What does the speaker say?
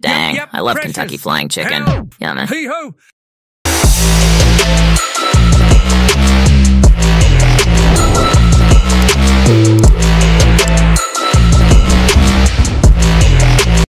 Dang, I love Kentucky Flying Chicken. Yummy. Hee-ho.